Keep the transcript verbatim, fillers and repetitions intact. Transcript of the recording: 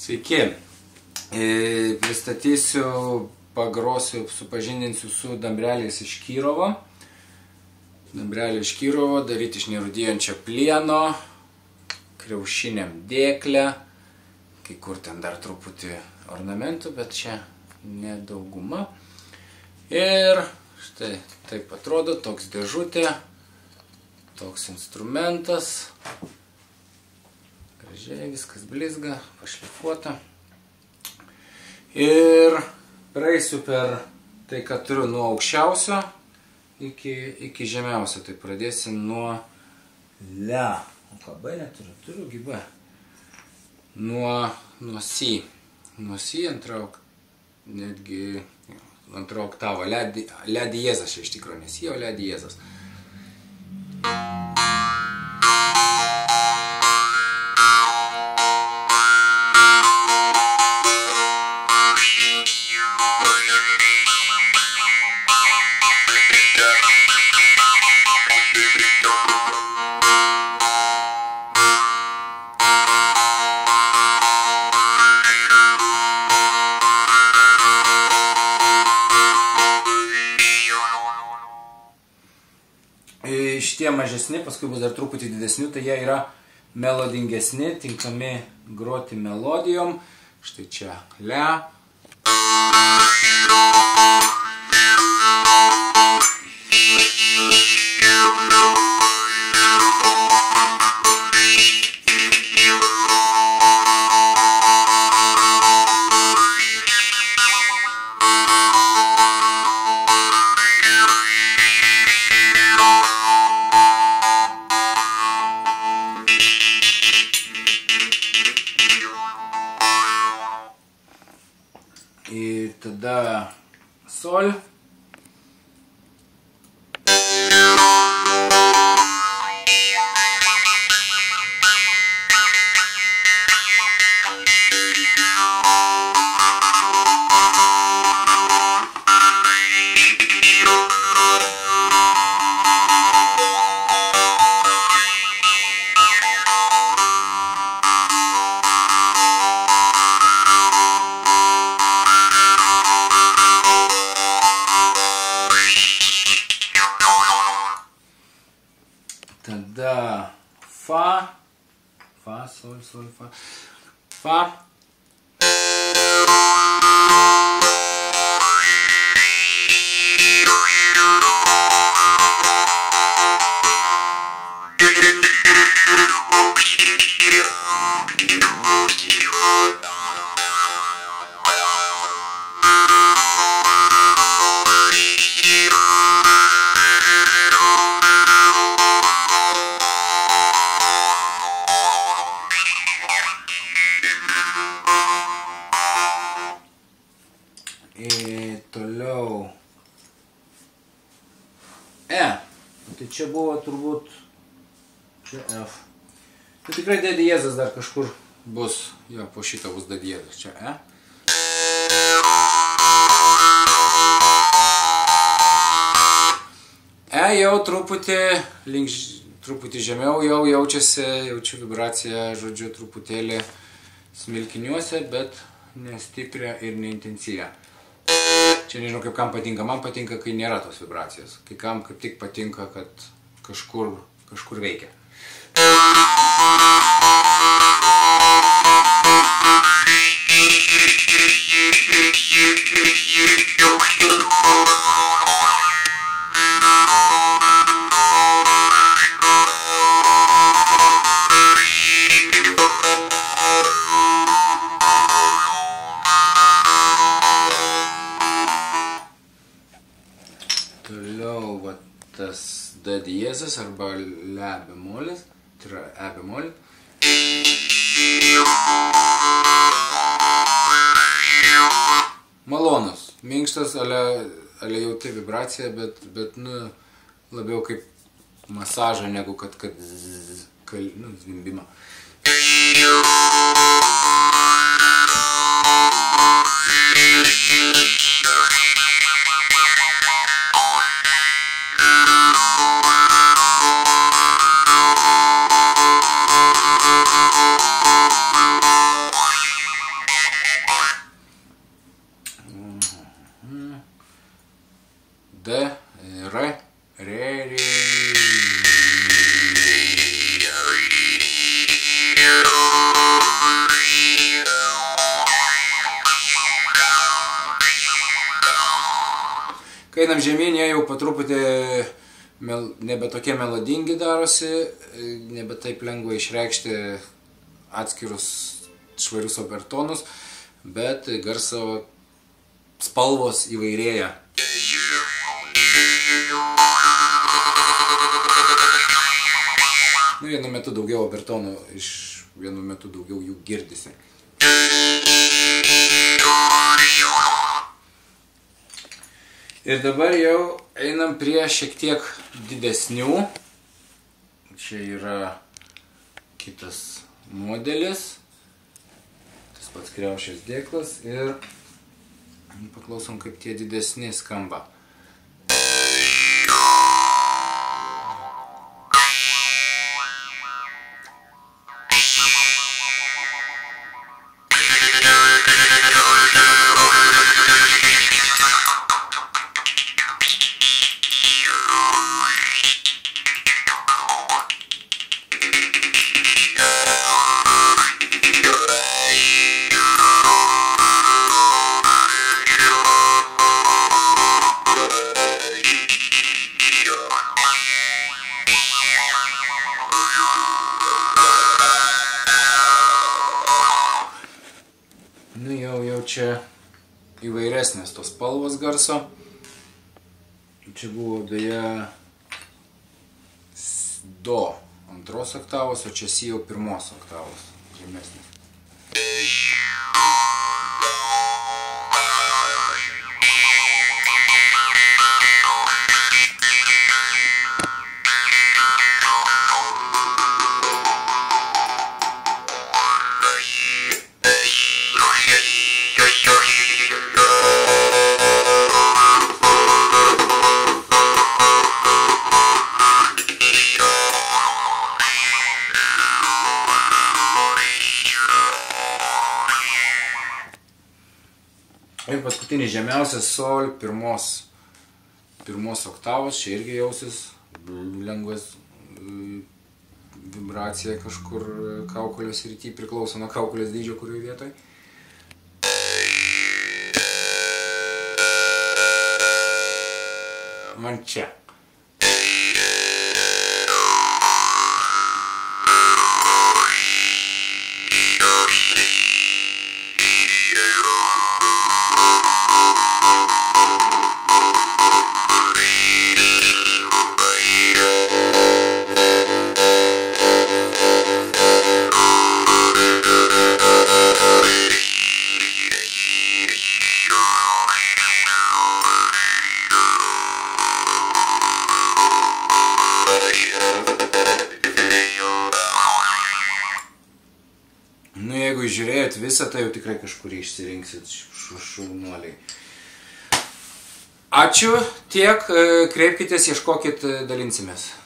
Sveiki, pristatysiu, pagrosiu, supažindinsiu su dambrelis iš Kirovo. Dambrelį iš Kirovo daryti iš nerūdijančio plieno, kriaušiniam dėklę, kai kur ten dar truputį ornamentų, bet čia nedauguma. Ir štai taip atrodo, toks dėžutė, toks instrumentas. Gražiai viskas blizga, pašlifuota. Ir praeisiu per tai, ką turiu nuo aukščiausio iki, iki žemiausio. Tai pradėsim nuo le. Labai neturiu, turiu gyba. Nuo, nuo si. Nuo si antra, netgi antra oktava. Le diezas čia iš tikrųjų, ne si, o le diezas. Šitie mažesni, paskui bus dar truputį didesnių, tai jie yra melodingesni, tinkami groti melodijom. Štai čia le. Ir tada sol. Tada fa, fa, sol, sol, fa, fa. Toliau e, tai čia buvo turbūt čia f, tai tikrai dė diezas dar kažkur bus, jo, po šito bus dė diezas, čia e. E jau truputį link, truputį žemiau jau jaučiasi, jaučiu vibraciją, žodžiu, truputėlį smilkiniuose, bet nestiprią ir neintensyvią. Čia nežinau, kaip kam patinka. Man patinka, kai nėra tos vibracijos. Kai kam kaip tik patinka, kad kažkur, kažkur veikia. Tas D diezas arba le bemolis, tai yra E bemolis. Malonus, minkštas, ale jauti vibracija, bet, bet nu, labiau kaip masažą negu kad, kad kal, nu, zvimbimą. Kai einam žemyn, jie jau patruputį nebe tokie melodingi darosi, nebe taip lengva išreikšti atskirus švarius obertonus, bet garso spalvos įvairėja. Nu, vienu metu daugiau obertonų, iš vienu metu daugiau jų girdisi. Ir dabar jau einam prie šiek tiek didesnių. Čia yra kitas modelis. Tas pats kriaušės dėklas. Ir paklausom, kaip tie didesni skamba. Čia įvairesnės tos spalvos garso. Čia buvo beje do antros oktavos, o čia si jau pirmos oktavos. Žemesnės. Ir paskutinis žemiausias sol pirmos, pirmos oktavos, čia irgi jausis lengvas vibracija kažkur kaukolės srity, priklauso nuo kaukolės dydžio kurioje vietoje. Man čia. Žiūrėjot visą, tai jau tikrai kažkurį išsirinksit, šaunuoliai. Ačiū tiek, kreipkitės, ieškokit, dalinsimės.